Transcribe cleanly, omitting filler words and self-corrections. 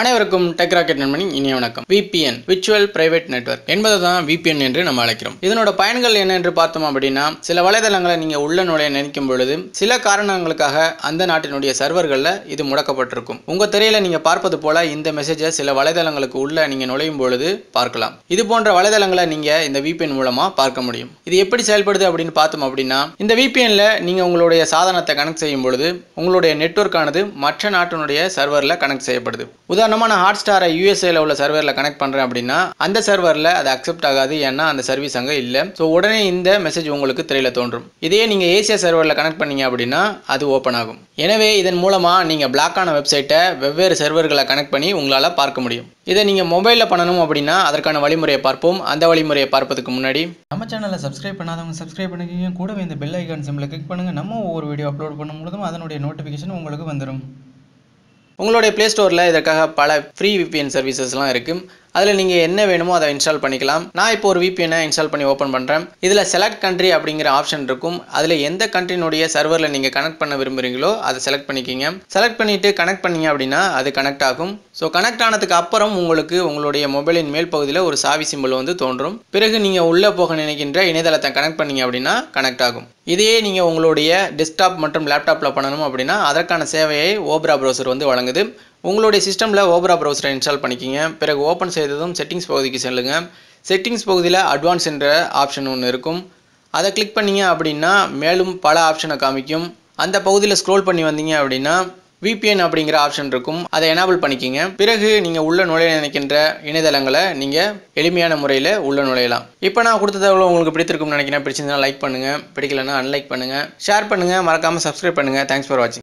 அனைவருக்கும் tech rocket நண்பனி இனிய வணக்கம். VPN Virtual Private Network என்பதுதான் VPN என்று நாம் அழைக்கிறோம். இதனோட பயன்கள் என்ன என்று பார்த்தோம் அப்படின்னா, சில வலைதளங்களை நீங்க உள்ள நுழைய நினைக்கும் பொழுது சில காரணங்களுக்காக அந்த நாட்டினுடைய சர்வர்கள்ல இது முடக்கப்பட்டிருக்கும். உங்க திரையில நீங்க பார்ப்பது போல இந்த மெசேஜை சில வலைதளங்களுக்கு உள்ள நீங்க நுழையும் பொழுது பார்க்கலாம். இது போன்ற வலைதளங்களை நீங்க இந்த VPN மூலமா பார்க்க முடியும். இது எப்படி செயல்படுது அப்படின்னு பார்த்தோம் அப்படின்னா, இந்த VPNல நீங்க உங்களுடைய சாதனத்தை கனெக்ட் செய்யும் பொழுது உங்களுடைய நெட்வொர்க் ஆனது மற்ற நாட்டினுடைய சர்வர்ல கனெக்ட் செய்யப்படுது. உதாரணமாக நான் ஹாட்ஸ்டாரை USAல உள்ள சர்வரில் கனெக்ட் பண்ணுறேன் அப்படின்னா, அந்த சர்வரில் அது அக்செப்ட் ஆகாது, ஏன்னா அந்த சர்வீஸ் அங்கே இல்லை. ஸோ உடனே இந்த மெசேஜ் உங்களுக்கு திரையில் தோன்றும். இதே நீங்கள் ஏசியா சர்வரில் கனெக்ட் பண்ணீங்க அப்படின்னா அது ஓப்பன் ஆகும். எனவே இதன் மூலமாக நீங்கள் பிளாக்கான வெப்சைட்டை வெவ்வேறு சர்வர்களை கனெக்ட் பண்ணி உங்களால் பார்க்க முடியும். இதை நீங்கள் மொபைலில் பண்ணணும் அப்படின்னா அதற்கான வழிமுறையை பார்ப்போம். அந்த வழிமுறையை பார்ப்பதுக்கு முன்னாடி நம்ம சேனலில் சப்ஸ்கிரைப் பண்ணாதவங்க சப்ஸ்கிரைப் பண்ணிக்கிங்க, கூடவே இந்த பெல் ஐக்கான் சிம்பில் கிளிக் பண்ணுங்கள். நம்ம ஒவ்வொரு வீடியோ அப்லோட் பண்ணும் பொழுதும் அதனுடைய நோட்டிஃபிகேஷன் உங்களுக்கு வந்துடும். உங்களுடைய ப்ளே ஸ்டோரில் இதற்காக பல ஃப்ரீ VPN சர்வீசஸ்லாம் இருக்குது. அதில் நீங்கள் என்ன வேணுமோ அதை இன்ஸ்டால் பண்ணிக்கலாம். நான் இப்போ ஒரு VPN இன்ஸ்டால் பண்ணி ஓப்பன் பண்ணுறேன். இதில் செலக்ட் கண்ட்ரி அப்படிங்கிற ஆப்ஷன் இருக்கும். அதில் எந்த கண்ட்ரினுடைய சர்வரில் நீங்கள் கனெக்ட் பண்ண விரும்புகிறீங்களோ அதை செலக்ட் பண்ணிக்கிங்க. செலக்ட் பண்ணிவிட்டு கனெக்ட் பண்ணிங்க அப்படின்னா அது கனெக்ட் ஆகும். ஸோ கனெக்ட் ஆனதுக்கு அப்புறம் உங்களுக்கு உங்களுடைய மொபைலின் மேல் பகுதியில் ஒரு சாவி சிம்பிள் வந்து தோன்றும். பிறகு நீங்கள் உள்ளே போக நினைக்கின்ற இணையதளத்தை கனெக்ட் பண்ணிங்க அப்படின்னா கனெக்ட் ஆகும். இதையே நீங்கள் உங்களுடைய டெஸ்க்டாப் மற்றும் லேப்டாப்பில் பண்ணணும் அப்படின்னா அதற்கான சேவையை ஓப்ரா ப்ரௌசர் வந்து வழங்குது. உங்களுடைய சிஸ்டமில் ஓப்ரா ப்ரௌசரை இன்ஸ்டால் பண்ணிக்கிங்க. பிறகு ஓப்பன் செய்ததும் செட்டிங்ஸ் பகுதிக்கு செல்லுங்கள். செட்டிங்ஸ் பகுதியில் அட்வான்ஸ் என்ற ஆப்ஷன் ஒன்று இருக்கும். அதை கிளிக் பண்ணிங்க அப்படின்னா மேலும் பல ஆப்ஷனை காமிக்கும். அந்த பகுதியில் ஸ்க்ரோல் பண்ணி வந்தீங்க அப்படின்னா VPN அப்படிங்கிற ஆப்ஷன் இருக்கும். அதை எனேபிள் பண்ணிக்கிங்க. பிறகு நீங்கள் உள்ள நுழைய நினைக்கின்ற இணையதளங்களை நீங்கள் எளிமையான முறையில் உள்ள நுழையலாம். இப்போ நான் கொடுத்த தகவல் உங்களுக்கு பிடித்திருக்கும்னு நினைக்கிறேன். பிடிச்சிருந்தா லைக் பண்ணுங்கள், பிடிக்கலன்னா அன்லைக் பண்ணுங்கள், ஷேர் பண்ணுங்கள், மறக்காமல் சப்ஸ்கிரைப் பண்ணுங்கள். தேங்க்ஸ் ஃபார் வாட்சிங்.